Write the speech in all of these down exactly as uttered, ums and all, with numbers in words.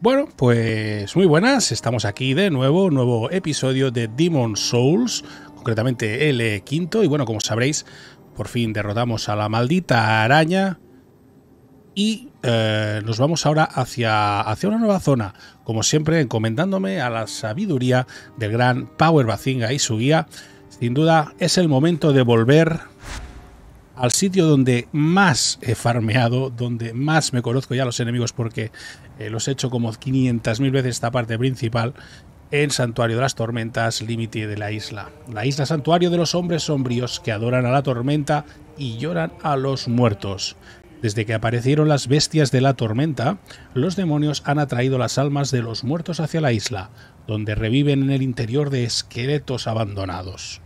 Bueno, pues muy buenas, estamos aquí de nuevo, nuevo episodio de Demon's Souls, concretamente el quinto, y bueno, como sabréis, por fin derrotamos a la maldita araña y eh, nos vamos ahora hacia, hacia una nueva zona, como siempre encomendándome a la sabiduría del gran Power Bazinga y su guía. Sin duda es el momento de volver al sitio donde más he farmeado, donde más me conozco ya los enemigos, porque eh, los he hecho como quinientas mil veces esta parte principal, en Santuario de las Tormentas, límite de la isla. La isla santuario de los hombres sombríos que adoran a la tormenta y lloran a los muertos. Desde que aparecieron las bestias de la tormenta, los demonios han atraído las almas de los muertos hacia la isla, donde reviven en el interior de esqueletos abandonados.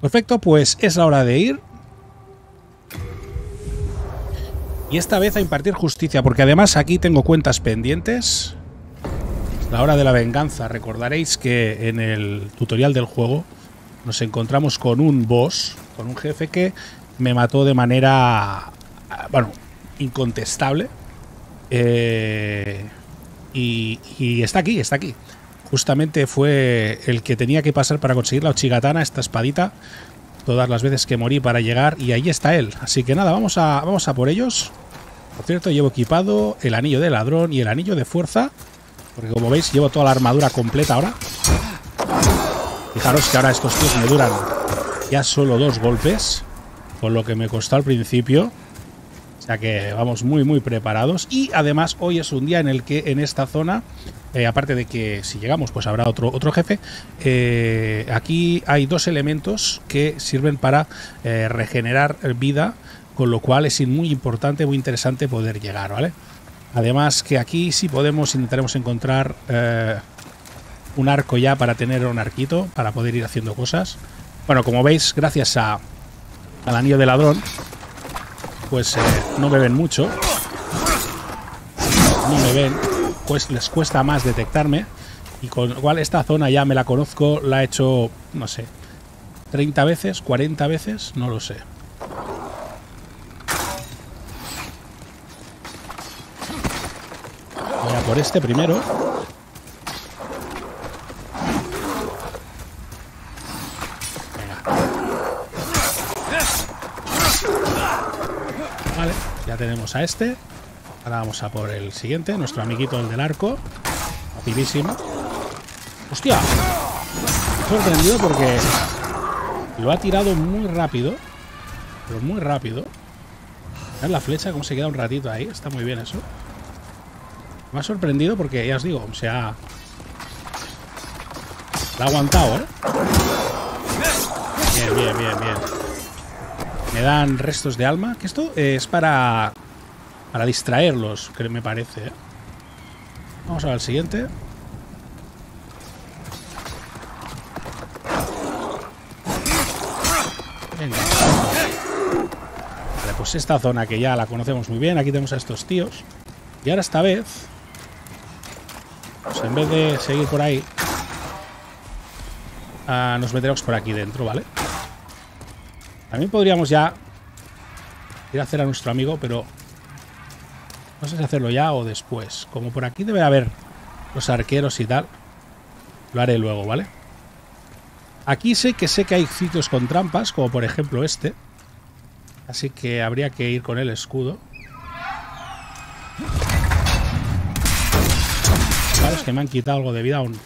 Perfecto, pues es la hora de ir. Y esta vez a impartir justicia, porque además aquí tengo cuentas pendientes. La hora de la venganza. Recordaréis que en el tutorial del juego nos encontramos con un boss, con un jefe que me mató de manera, bueno, incontestable. Eh, y, y está aquí, está aquí. Justamente fue el que tenía que pasar para conseguir la Ochigatana, esta espadita, todas las veces que morí para llegar, y ahí está él. Así que nada, vamos a, vamos a por ellos. Por cierto, llevo equipado el anillo de ladrón y el anillo de fuerza, porque como veis llevo toda la armadura completa ahora. Fijaros que ahora estos tíos me duran ya solo dos golpes, con lo que me costó al principio. O sea que vamos muy muy preparados. Y además hoy es un día en el que en esta zona, eh, aparte de que si llegamos pues habrá otro, otro jefe, eh, aquí hay dos elementos que sirven para eh, regenerar vida, con lo cual es muy importante, muy interesante poder llegar, ¿vale? Además que aquí si podemos intentaremos encontrar eh, un arco ya para tener un arquito, para poder ir haciendo cosas. Bueno, como veis, gracias a, al anillo de ladrón, pues eh, no me ven mucho, no me ven, pues les cuesta más detectarme, y con lo cual esta zona ya me la conozco, la he hecho, no sé, treinta veces, cuarenta veces, no lo sé. Voy a por este primero. Venga. Vale, ya tenemos a este. Ahora vamos a por el siguiente, nuestro amiguito, el del arco. Rapidísimo. ¡Hostia! Me he sorprendido porque lo ha tirado muy rápido. Pero muy rápido. Mirad la flecha, cómo se queda un ratito ahí. Está muy bien eso. Me ha sorprendido porque, ya os digo, o sea, la ha aguantado, ¿eh? Bien, bien, bien, bien. Me dan restos de alma. Que esto es para, para distraerlos, que me parece, ¿eh? Vamos a ver el siguiente. Venga. Vale, pues esta zona que ya la conocemos muy bien. Aquí tenemos a estos tíos. Y ahora esta vez, pues en vez de seguir por ahí, uh, nos meteremos por aquí dentro, ¿vale? También podríamos ya ir a hacer a nuestro amigo, pero no sé si hacerlo ya o después. Como por aquí debe haber los arqueros y tal, lo haré luego, ¿vale? Aquí sé que sé que hay sitios con trampas, como por ejemplo este. Así que habría que ir con el escudo. Claro, es que me han quitado algo de vida aún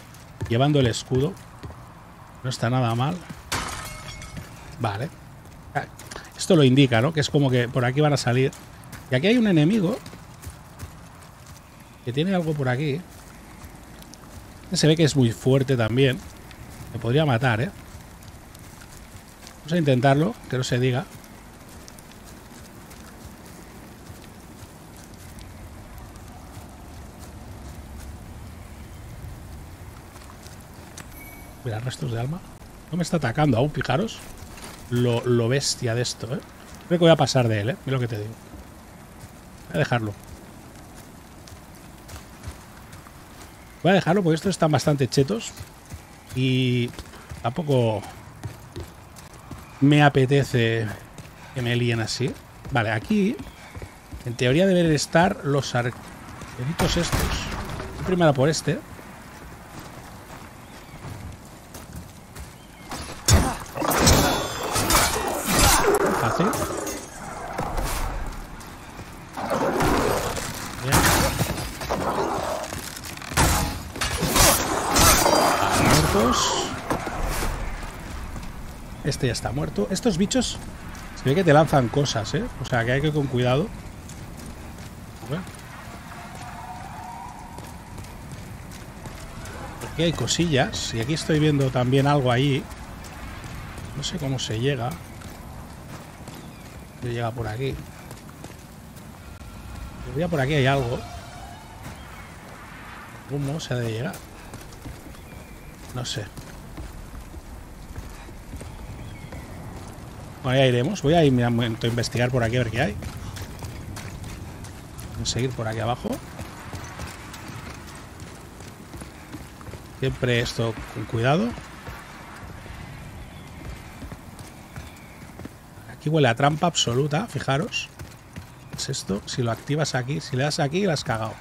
llevando el escudo. No está nada mal. Vale. Esto lo indica, ¿no? Que es como que por aquí van a salir. Y aquí hay un enemigo que tiene algo por aquí. Se ve que es muy fuerte también. Me podría matar, ¿eh? Vamos a intentarlo, que no se diga. Mira, restos de alma. No me está atacando aún, fijaros. Lo, lo bestia de esto, ¿eh? Creo que voy a pasar de él, ¿eh? Mira lo que te digo. Voy a dejarlo. Voy a dejarlo porque estos están bastante chetos. Y tampoco me apetece que me líen así. Vale, aquí en teoría deben estar los arqueritos estos. primero por este. Fácil. Bien. Muertos. Este ya está muerto. Estos bichos se ve que te lanzan cosas, ¿eh? O sea, que hay que ir con cuidado. Aquí hay cosillas. Y aquí estoy viendo también algo ahí. No sé cómo se llega. Se llega por aquí. Todavía por aquí hay algo. ¿Cómo se ha de llegar? No sé. Bueno, ya iremos. Voy a ir un momento a investigar por aquí a ver qué hay. Voy a seguir por aquí abajo. Siempre esto con cuidado. Aquí huele a trampa absoluta, fijaros. Es esto, si lo activas aquí, si le das aquí, la has cagado.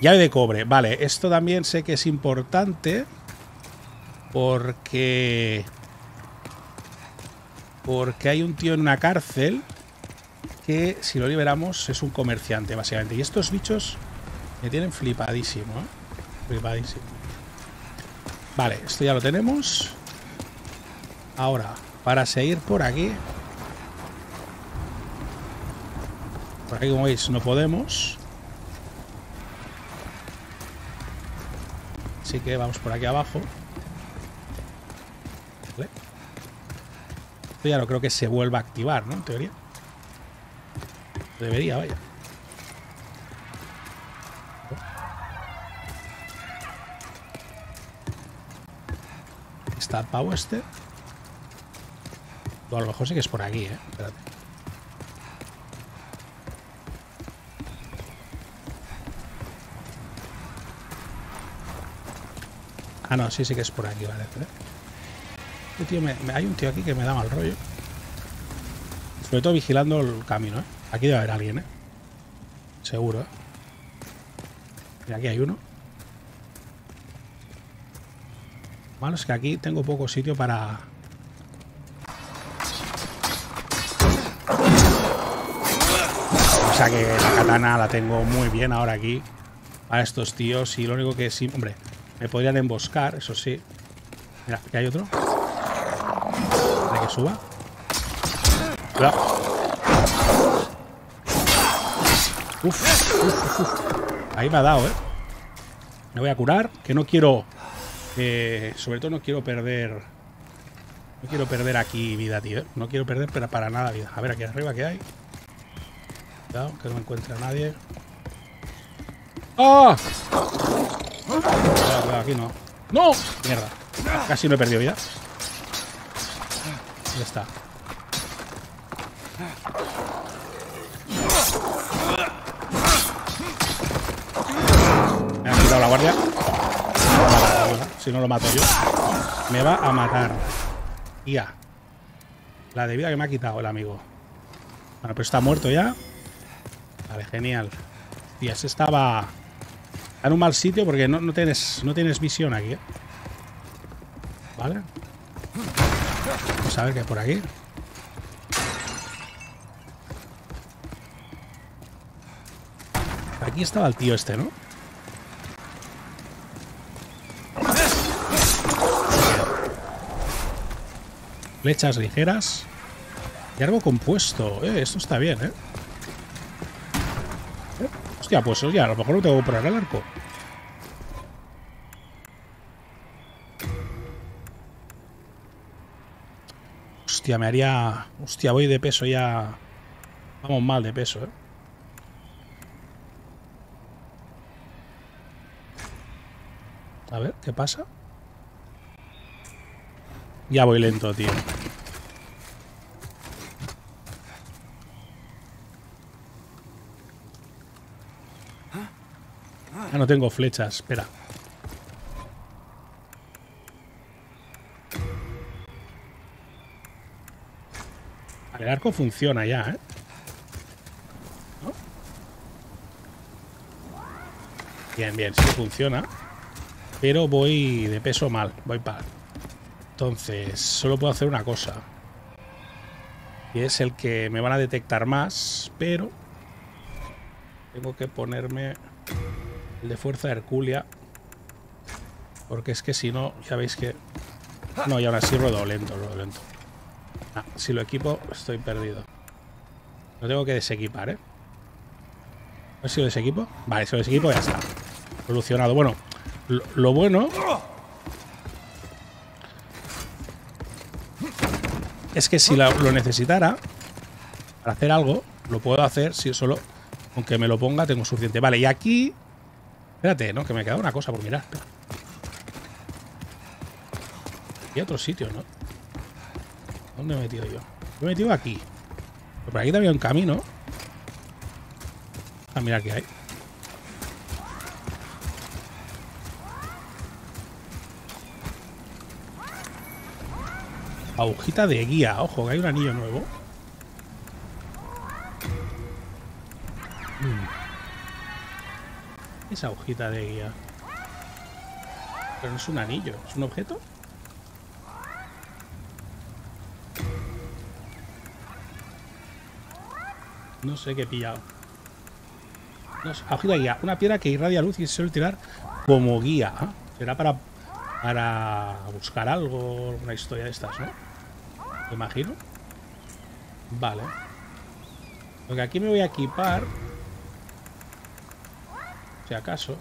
Llave de cobre, vale. Esto también sé que es importante porque... Porque hay un tío en una cárcel que si lo liberamos es un comerciante, básicamente. Y estos bichos... me tienen flipadísimo, ¿eh? Flipadísimo. Vale, esto ya lo tenemos. Ahora, para seguir por aquí. Por aquí, como veis, no podemos. Así que vamos por aquí abajo. Vale. Esto ya no creo que se vuelva a activar, ¿no? En teoría. Debería, vaya. Está pavo este. O a lo mejor sí que es por aquí, eh. Espérate. Ah, no, sí, sí que es por aquí, vale. Este tío me, me, hay un tío aquí que me da mal rollo. Sobre todo vigilando el camino, eh. Aquí debe haber alguien, eh. Seguro, eh. Mira, aquí hay uno. Malo es que aquí tengo poco sitio para... O sea que la katana la tengo muy bien ahora aquí para estos tíos. Y lo único que sí... Hombre, me podrían emboscar, eso sí. Mira, aquí hay otro. De que suba. Cuidado. Uf, uf, uf. Ahí me ha dado, ¿eh? Me voy a curar, que no quiero... Eh, sobre todo no quiero perder. No quiero perder aquí vida, tío. No quiero perder pero para nada vida. A ver, aquí arriba, ¿qué hay? Cuidado, que no me encuentra nadie. ¡Ah! Cuidado, cuidado, aquí no. ¡No! Mierda. Casi no he perdido vida. Ya está. Me han quitado la guardia. Si no lo mato yo, me va a matar. Ya. La de vida que me ha quitado el amigo. Bueno, pero está muerto ya. Vale, genial. Tía, se estaba en un mal sitio porque no, no, tienes, no tienes visión aquí, ¿eh? Vale. Vamos a ver qué hay por aquí. Aquí estaba el tío este, ¿no? Flechas ligeras. Y algo compuesto. Eh, esto está bien, ¿eh? ¿eh? Hostia, pues ya, a lo mejor no tengo que comprar el arco. Hostia, me haría... Hostia, voy de peso ya... Vamos mal de peso, ¿eh? A ver, ¿qué pasa? Ya voy lento, tío. Ah, no tengo flechas, espera. El arco funciona ya, ¿eh? ¿No? Bien, bien, sí funciona. Pero voy de peso mal, voy mal. Entonces, solo puedo hacer una cosa. Y es el que me van a detectar más, pero tengo que ponerme el de fuerza hercúlea. Porque es que si no, ya veis que... No, y ahora sí ruedo lento, ruedo lento. Ah, si lo equipo, estoy perdido. Lo tengo que desequipar, ¿eh? ¿No si lo desequipo? Vale, si lo desequipo ya está. Solucionado. Bueno, lo, lo bueno... Es que si la, lo necesitara para hacer algo, lo puedo hacer si solo... Aunque me lo ponga, tengo suficiente. Vale, y aquí... Espérate, ¿no? Que me queda una cosa por mirar. Espera. Y otro sitio, ¿no? ¿Dónde me he metido yo? Me he metido aquí. Pero por aquí también hay un camino. Ah, mira qué hay. Agujita de guía. Ojo, que hay un anillo nuevo. Mm. Esa agujita de guía. Pero no es un anillo. ¿Es un objeto? No sé qué he pillado. No sé, agujita de guía. Una piedra que irradia luz y se suele tirar como guía. ¿Eh? Será para, para buscar algo, alguna historia de estas, ¿no? Me imagino. Vale. Porque aquí me voy a equipar. Si acaso.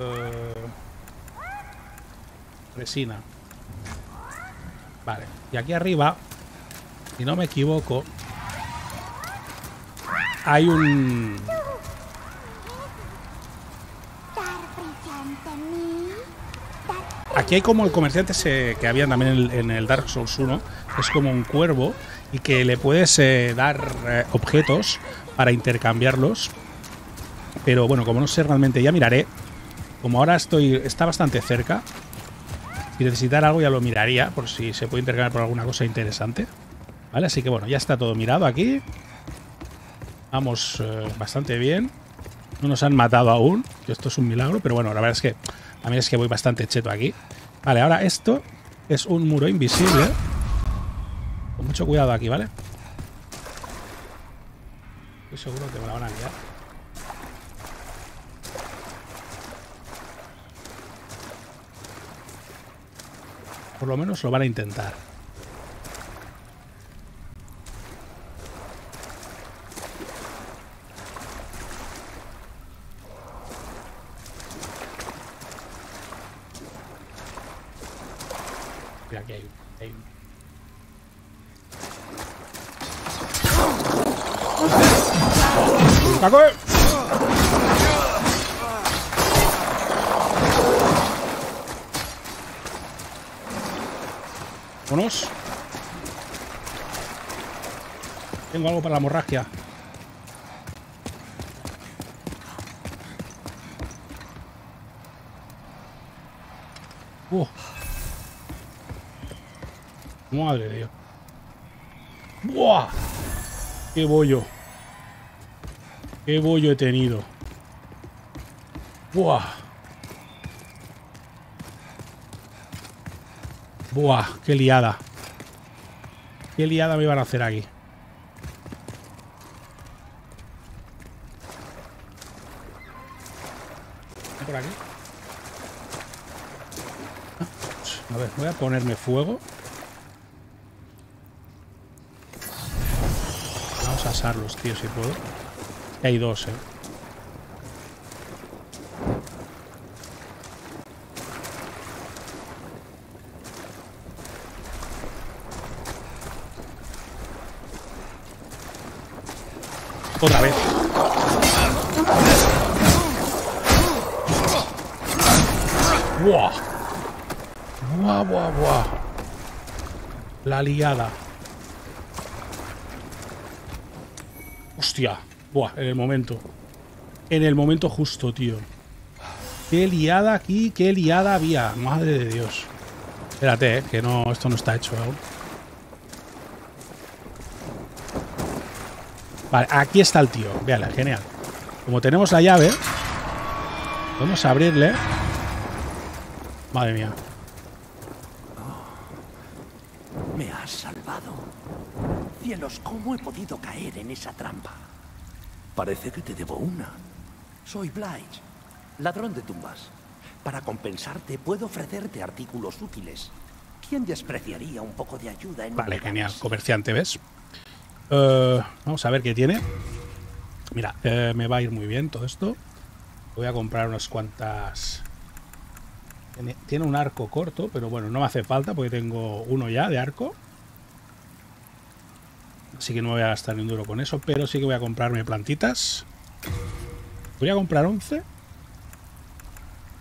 Eh, resina. Vale. Y aquí arriba, si no me equivoco... Hay un... Aquí hay como el comerciante ese que había también en el Dark Souls uno, que es como un cuervo y que le puedes eh, dar eh, objetos para intercambiarlos. Pero bueno, como no sé realmente, ya miraré. Como ahora estoy está bastante cerca, si necesitar algo ya lo miraría, por si se puede intercambiar por alguna cosa interesante. Vale, así que bueno, ya está todo mirado aquí. Vamos eh, bastante bien. No nos han matado aún. Que esto es un milagro. Pero bueno, la verdad es que a mí es que voy bastante cheto aquí. Vale, ahora esto es un muro invisible. Con mucho cuidado aquí, ¿vale? Estoy seguro que me la van a liar. Por lo menos lo van a intentar. Vámonos. Tengo algo para la hemorragia. Uh. Madre de Dios. ¡Buah! ¡Qué bollo! ¡Qué bollo he tenido! ¡Buah! ¡Buah! ¡Qué liada! ¡Qué liada me iban a hacer aquí! ¿Por aquí? A ver, voy a ponerme fuego. Vamos a asarlos, tío, si puedo. Hay dos, eh. Otra vez. ¡Buah! ¡Buah, buah, buah! La liada. ¡Hostia! ¡Buah! En el momento. En el momento justo, tío. ¡Qué liada aquí! ¡Qué liada había! ¡Madre de Dios! Espérate, eh, que no, esto no está hecho aún. Vale, aquí está el tío. Véale, genial. Como tenemos la llave, podemos abrirle. Madre mía. Oh, me has salvado. Cielos, ¿cómo he podido caer en esa trampa? Parece que te debo una. Soy Blige, ladrón de tumbas. Para compensarte puedo ofrecerte artículos útiles. ¿Quién despreciaría un poco de ayuda en... Vale, genial, comerciante, ¿ves? Uh, vamos a ver qué tiene. Mira, eh, me va a ir muy bien todo esto. Voy a comprar unas cuantas... Tiene, tiene un arco corto, pero bueno, no me hace falta porque tengo uno ya de arco. Así que no me voy a gastar ni un duro con eso, pero sí que voy a comprarme plantitas. Voy a comprar once.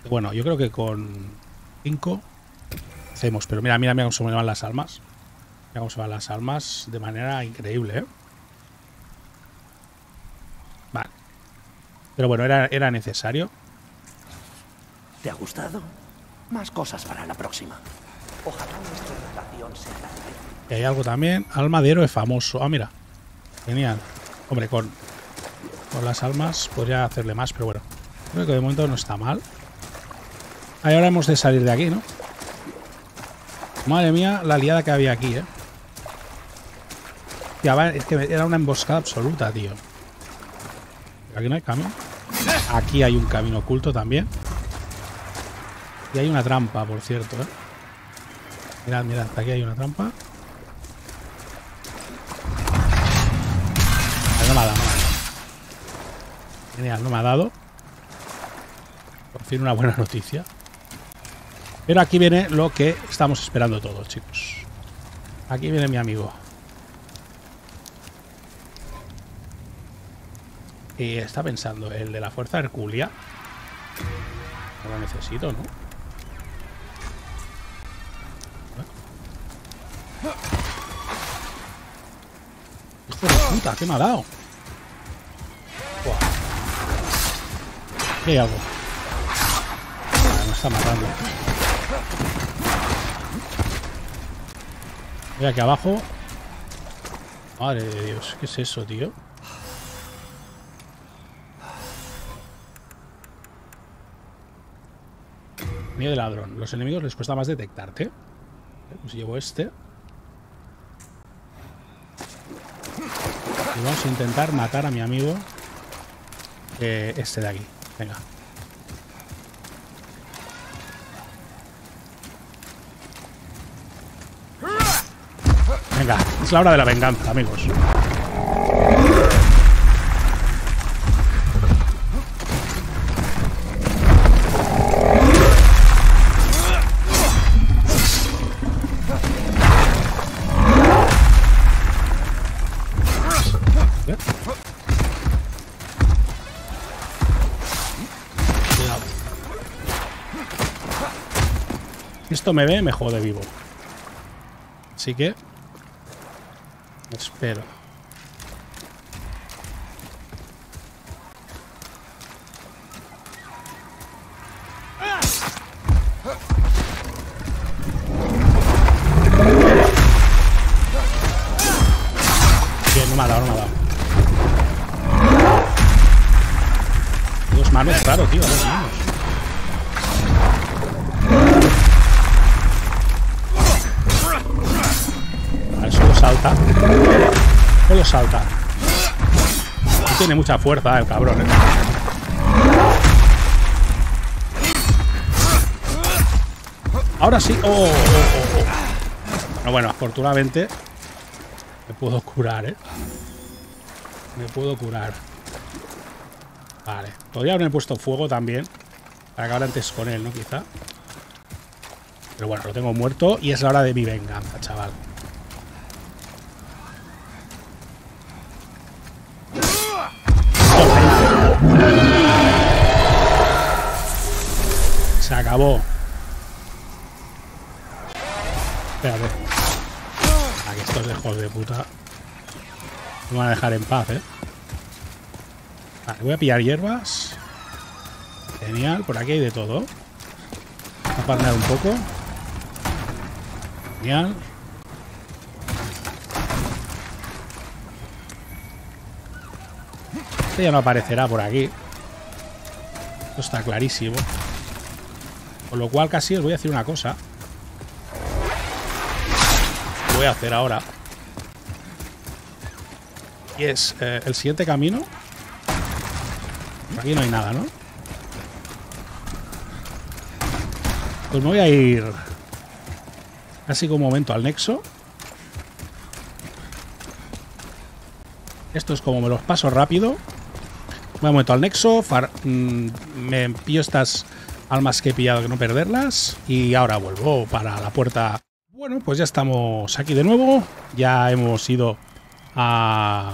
Bueno, yo creo que con cinco hacemos, pero mira, mira, mira cómo se me van las almas. Mira cómo se van las almas de manera increíble, ¿eh? Vale. Pero bueno, era, era necesario. ¿Te ha gustado? Más cosas para la próxima. Ojalá nuestra relación sea grande. Y hay algo también. Alma de héroe famoso. Ah, mira. Genial. Hombre, con, con las almas podría hacerle más, pero bueno. Creo que de momento no está mal. Ahí ahora hemos de salir de aquí, ¿no? Madre mía, la liada que había aquí, ¿eh? Tía, va, es que era una emboscada absoluta, tío. Aquí no hay camino. Aquí hay un camino oculto también. Y hay una trampa, por cierto, ¿eh? Mirad, mirad, aquí hay una trampa. Ay, no me ha dado, no me ha dado. Genial, no me ha dado. Por fin una buena noticia. Pero aquí viene lo que estamos esperando todos, chicos. Aquí viene mi amigo. Y está pensando, el de la fuerza hercúlea. No lo necesito, ¿no? ¡Hijo de puta! ¿Qué me ha dado? ¿Qué hago? Ah, me está matando. Voy aquí abajo. Madre de Dios, ¿qué es eso, tío? Miedo de ladrón. Los enemigos les cuesta más detectarte. Pues llevo este. Y vamos a intentar matar a mi amigo. Eh, este de aquí. Venga. Venga, es la hora de la venganza, amigos. ¿Eh? Cuidado. Esto me ve, me jode vivo. Así que... Espero. Bien, no me ha dado, no me ha dado. Dos manos, claro, tío, dos manos. Salta. Solo salta. No tiene mucha fuerza el cabrón. ¿eh? Ahora sí. Oh, oh, oh, oh. Bueno, bueno, afortunadamente me puedo curar, ¿eh? Me puedo curar. Vale. Podría haberme puesto fuego también. Para acabar antes con él, ¿no? Quizá. Pero bueno, lo tengo muerto y es la hora de mi venganza, chaval. Se acabó. Espérate. A que estos hijos de puta me van a dejar en paz, ¿eh? Vale, voy a pillar hierbas. Genial, por aquí hay de todo. Vamos a parnear un poco. Genial. Este ya no aparecerá por aquí. Esto está clarísimo. Con lo cual casi os voy a decir una cosa. Lo voy a hacer ahora. Y es eh, el siguiente camino. Por aquí no hay nada, ¿no? Pues me voy a ir casi como un momento al nexo. Esto es como me los paso rápido. Voy un momento al nexo. Far, mmm, me pillo estas almas que he pillado, que no perderlas. Y ahora vuelvo para la puerta. Bueno, pues ya estamos aquí de nuevo. Ya hemos ido a,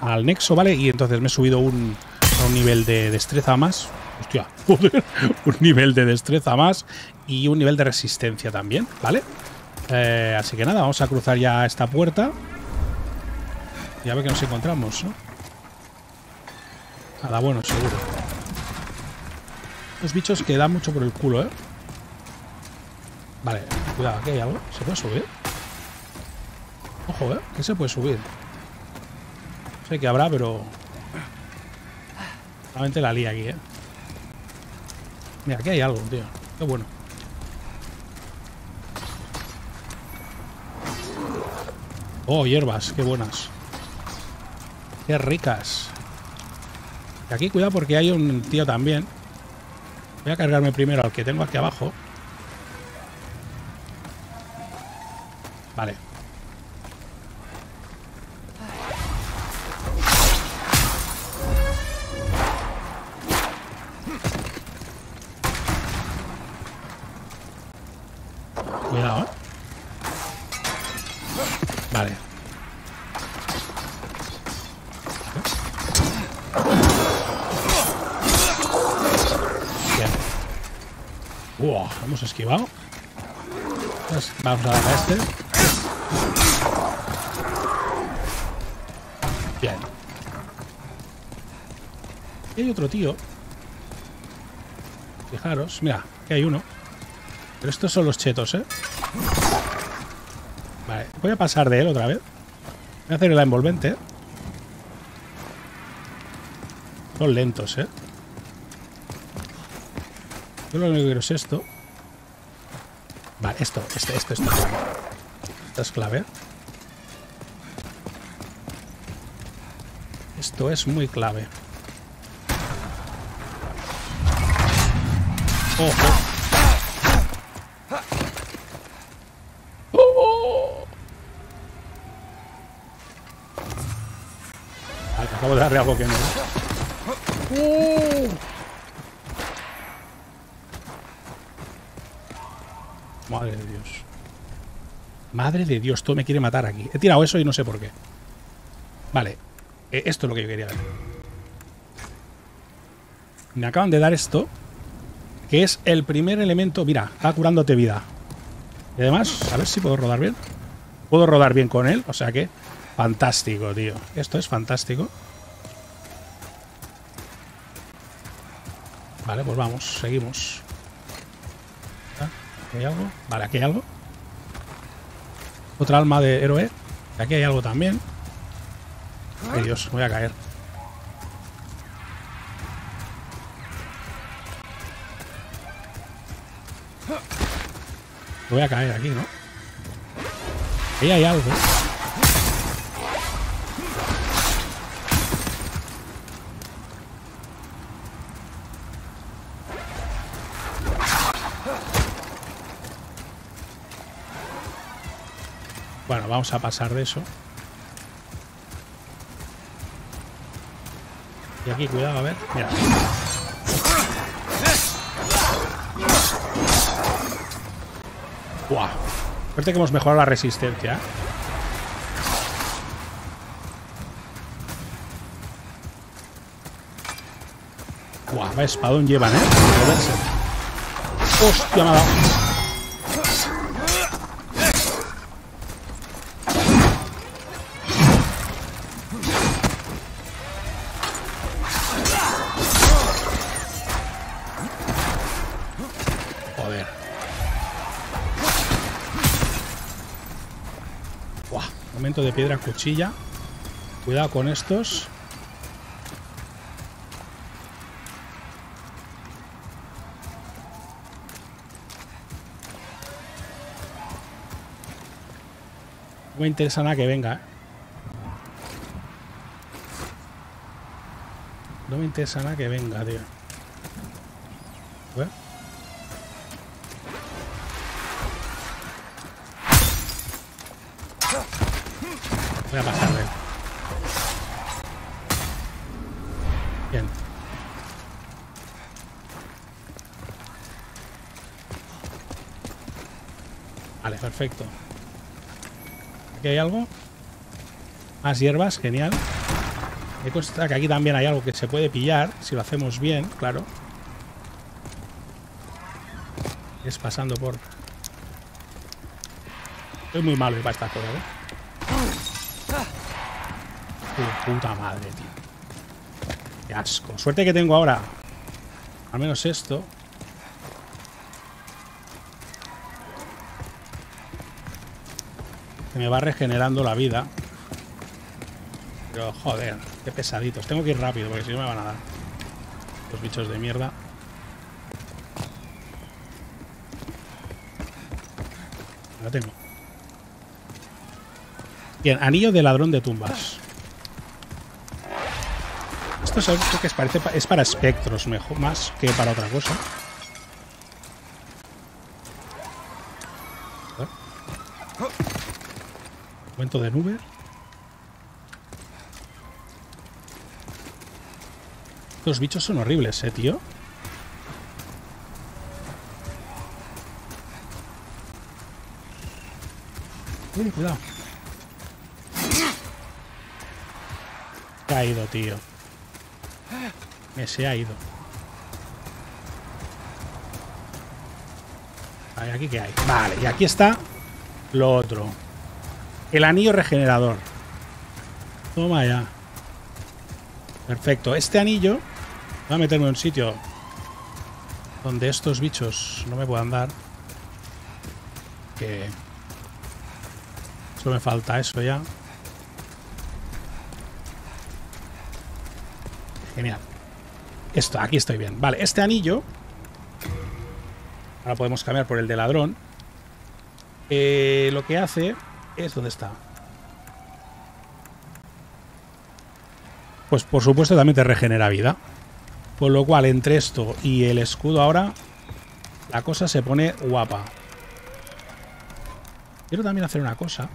al nexo, ¿vale? Y entonces me he subido un, a un nivel de destreza más. Hostia, joder. Un nivel de destreza más. Y un nivel de resistencia también, ¿vale? Eh, así que nada, vamos a cruzar ya esta puerta. Y a ver qué nos encontramos, ¿no? Nada bueno, seguro. Los bichos que dan mucho por el culo, ¿eh? Vale, cuidado, aquí hay algo. ¿Se puede subir? Ojo, ¿eh? ¿Qué se puede subir? No sé qué habrá, pero... Realmente la lía aquí, ¿eh? Mira, aquí hay algo, tío. Qué bueno. Oh, hierbas, qué buenas. Qué ricas. Y aquí, cuidado, porque hay un tío también. Voy a cargarme primero al que tengo aquí abajo. Vale. Cuidado, ¿eh? Vale. Bien. Wow, hemos esquivado. Pues vamos a dar a este. Bien. Aquí hay otro tío. Fijaros, mira, aquí hay uno. Pero estos son los chetos, ¿eh? Vale, voy a pasar de él otra vez. Voy a hacer la envolvente. Son lentos, ¿eh? Yo lo único que quiero es esto. Vale, esto, este, esto, esto. Esta es clave. Esto es muy clave. Ojo. Acabo de darle algo que no. ¡Oh! Madre de Dios. Madre de Dios, todo me quiere matar aquí. He tirado eso y no sé por qué. Vale. Eh, esto es lo que yo quería ver. Me acaban de dar esto. Que es el primer elemento. Mira, está curándote vida. Y además, a ver si puedo rodar bien. Puedo rodar bien con él, o sea que... Fantástico, tío. Esto es fantástico. Vale, pues vamos, seguimos. ¿Aquí hay algo? Vale, aquí hay algo. Otra alma de héroe. Aquí hay algo también. Ay, Dios, voy a caer. Voy a caer aquí, ¿no? Aquí hay algo. Bueno, vamos a pasar de eso. Y aquí, cuidado, a ver. Mira. ¡Guau! Suerte que hemos mejorado la resistencia, ¿eh? ¡Guau! Va espadón llevan, ¿eh? ¡Hostia, me ha dado! De piedra cuchilla. Cuidado con estos. No me interesa nada que venga, ¿eh? No me interesa nada que venga, tío. ¿Bueno? Voy a pasar, ¿eh? Bien. Vale, perfecto. ¿Aquí hay algo? Más hierbas, genial. Me consta que aquí también hay algo que se puede pillar, si lo hacemos bien, claro. Es pasando por... Estoy muy malo para estas cosas, ¿eh? Uy, puta madre, tío. Qué asco. Suerte que tengo ahora. Al menos esto. Que me va regenerando la vida. Pero, joder, qué pesaditos. Tengo que ir rápido porque si no me van a dar los bichos de mierda. Lo tengo. Bien, anillo de ladrón de tumbas. Esto es algo que parece es para espectros mejor, más que para otra cosa. Momento de nube. Los bichos son horribles, eh, tío. Uy, cuidado. Se ha ido, tío. Me se ha ido. A ver, aquí qué hay. Vale, y aquí está lo otro. El anillo regenerador. Toma ya. Perfecto. Este anillo... Voy a meterme en un sitio donde estos bichos no me puedan dar. Que... Solo me falta eso ya. Genial. Esto, aquí estoy bien. Vale, este anillo... Ahora podemos cambiar por el de ladrón. Eh, lo que hace es... ¿Dónde está? Pues por supuesto también te regenera vida. Por lo cual, entre esto y el escudo ahora, la cosa se pone guapa. Quiero también hacer una cosa.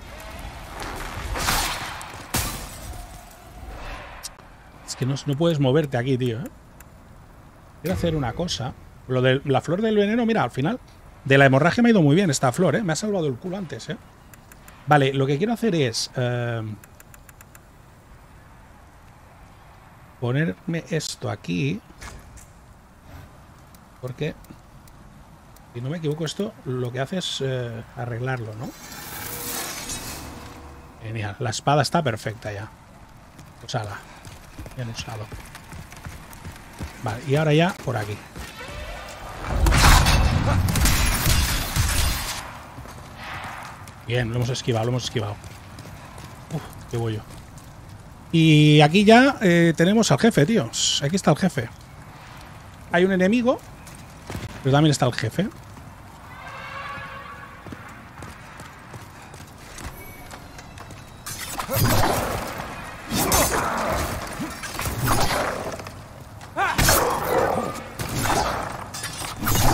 Es que no, no puedes moverte aquí, tío, ¿eh? Quiero hacer una cosa. Lo de la flor del veneno, mira, al final, de la hemorragia me ha ido muy bien esta flor, ¿eh? Me ha salvado el culo antes, ¿eh? Vale, lo que quiero hacer es... Eh, ponerme esto aquí. Porque, si no me equivoco, esto lo que hace es eh, arreglarlo, ¿no? Genial. La espada está perfecta ya. Usala. Bien usado. Vale, y ahora ya por aquí. Bien, lo hemos esquivado, lo hemos esquivado. Uf, qué voy yo. Y aquí ya eh, tenemos al jefe, tíos. Aquí está el jefe. Hay un enemigo, pero también está el jefe.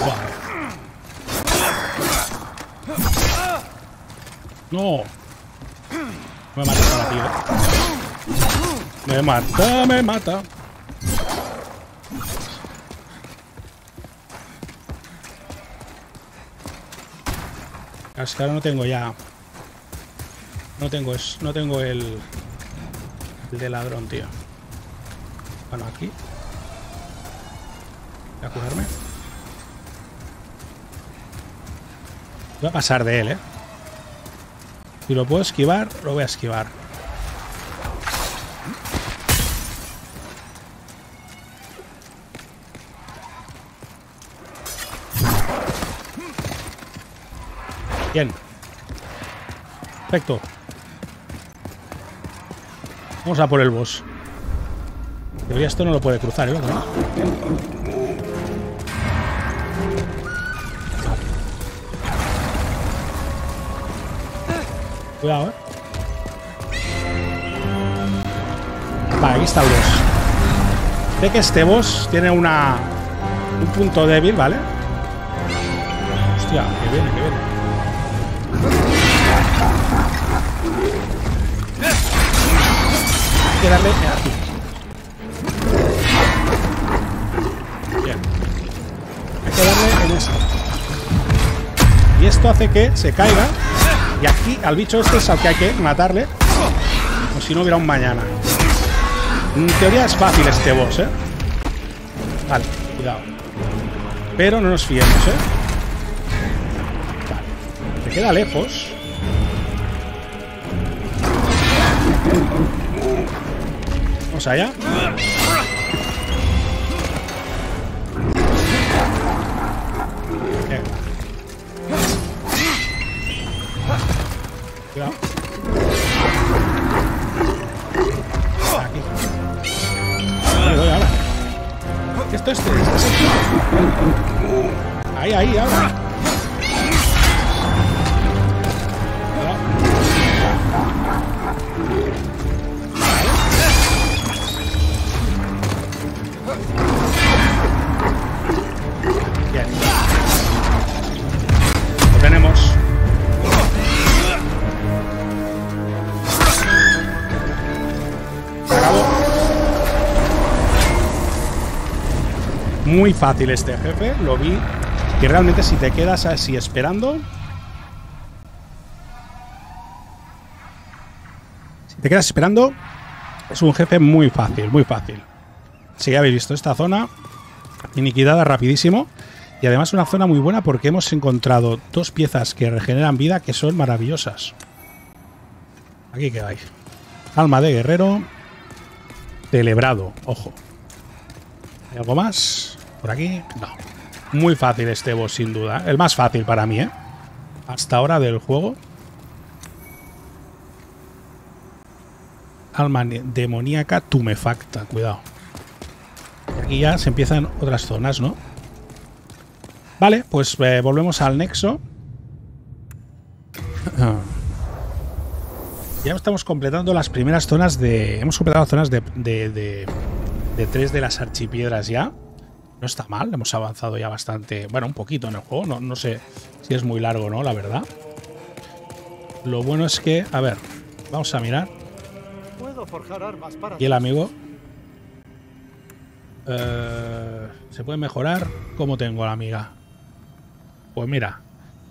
Wow. No. Me maté para ti, ¿eh? Me mata, me mata. Es que ahora no tengo ya. No tengo es, no tengo el, el de ladrón, tío. Bueno, aquí. Voy a curarme. Voy a pasar de él, eh. Si lo puedo esquivar, lo voy a esquivar. Bien. Perfecto. Vamos a por el boss. En teoría esto no lo puede cruzar, ¿eh? Vale. Cuidado, eh. Vale, aquí está el boss. Sé que este boss tiene una un punto débil, ¿vale? Hostia, que viene, que viene. Quédame aquí. Bien. Hay que darle en esto. Y esto hace que se caiga. Y aquí al bicho este es al que hay que matarle. O si no hubiera un mañana. En teoría es fácil este boss, ¿eh? Vale, cuidado. Pero no nos fiemos, ¿eh? Vale. Se queda lejos. Vamos allá. Bien. Cuidado. Aquí. Vale, voy, ahora. Esto, este, este, este. Ahí, ahí, ahora. Bien. Lo tenemos. Se acabó. Muy fácil este jefe, lo vi. Que realmente si te quedas así esperando... Si te quedas esperando, es un jefe muy fácil, muy fácil. Si ya habéis visto esta zona, iniquilada rapidísimo. Y además una zona muy buena porque hemos encontrado dos piezas que regeneran vida que son maravillosas. Aquí que hay. Alma de guerrero. Celebrado, ojo. ¿Hay algo más? ¿Por aquí? No. Muy fácil este boss, sin duda. El más fácil para mí, ¿eh? Hasta ahora del juego. Alma demoníaca tumefacta, cuidado. Aquí ya se empiezan otras zonas, ¿no? Vale, pues eh, volvemos al Nexo. Ya estamos completando las primeras zonas de... Hemos completado zonas de, de, de, de tres de las archipiedras ya. No está mal, hemos avanzado ya bastante... Bueno, un poquito en el juego, no, no sé si es muy largo o no, la verdad. Lo bueno es que... A ver, vamos a mirar. Puedo forjar armas para... Y el amigo... Uh, ¿Se puede mejorar? ¿Cómo tengo a la amiga? Pues mira,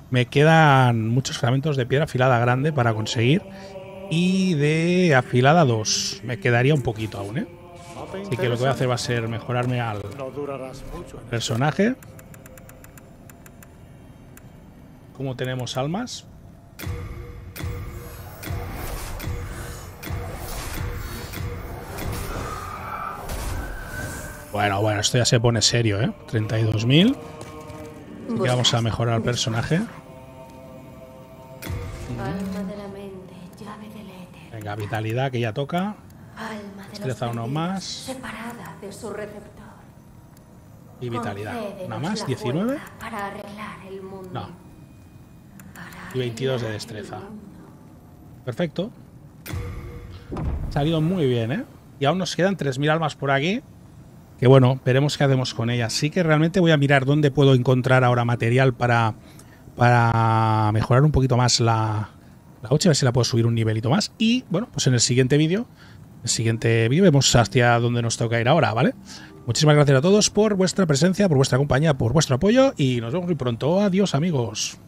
me quedan muchos fragmentos de piedra afilada grande para conseguir. Y de afilada dos. Me quedaría un poquito aún, ¿eh? Así que lo que voy a hacer va a ser mejorarme al personaje. ¿Cómo tenemos almas? Bueno, bueno, esto ya se pone serio, ¿eh? treinta y dos mil. Así que vamos a mejorar al personaje. Venga, vitalidad, que ya toca. Destreza uno más. Y vitalidad. Una más, diecinueve. No. Y veintidós de destreza. Perfecto. Ha salido muy bien, ¿eh? Y aún nos quedan tres mil almas por aquí. Que bueno, veremos qué hacemos con ella. Sí que realmente voy a mirar dónde puedo encontrar ahora material para, para mejorar un poquito más la, la ocho, a ver si la puedo subir un nivelito más. Y bueno, pues en el siguiente vídeo, el siguiente vídeo vemos hacia dónde nos toca ir ahora, ¿vale? Muchísimas gracias a todos por vuestra presencia, por vuestra compañía, por vuestro apoyo y nos vemos muy pronto. Adiós, amigos.